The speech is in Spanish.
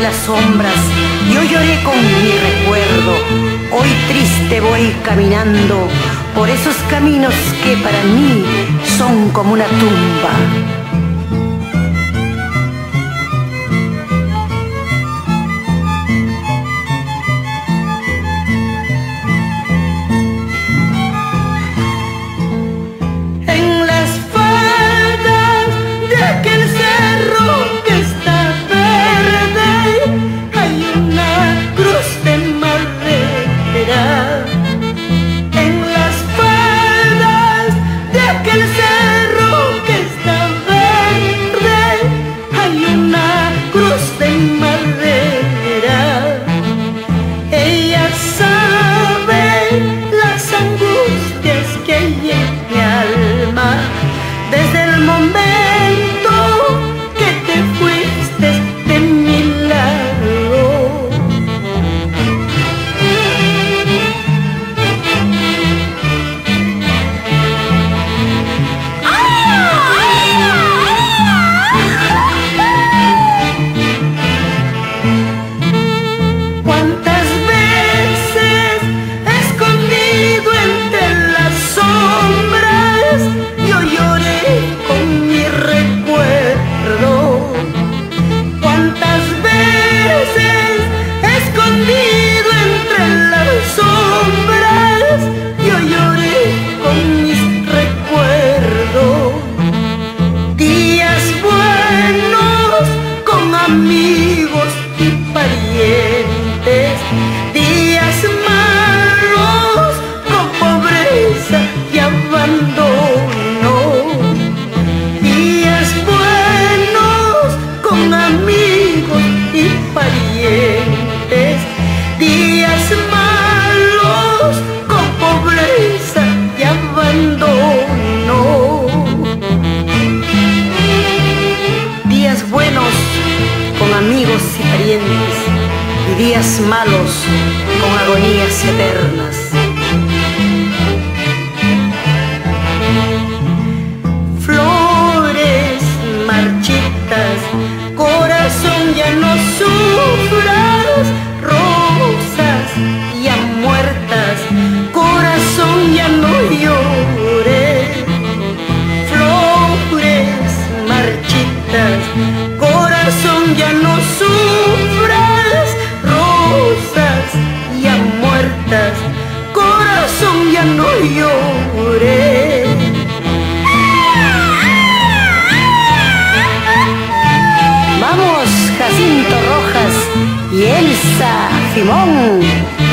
entre las sombras, yo lloré con mi recuerdo. Hoy triste voy caminando por esos caminos que para mí son como una tumba. Días malos con agonías eternas. Flores marchitas, corazón ya no sufras, rosas ya muertas, corazón ya no llores. Flores marchitas, corazón ya no sufras, corazón ya no llores. Vamos, Jacinto Rojas y Elsa Simón.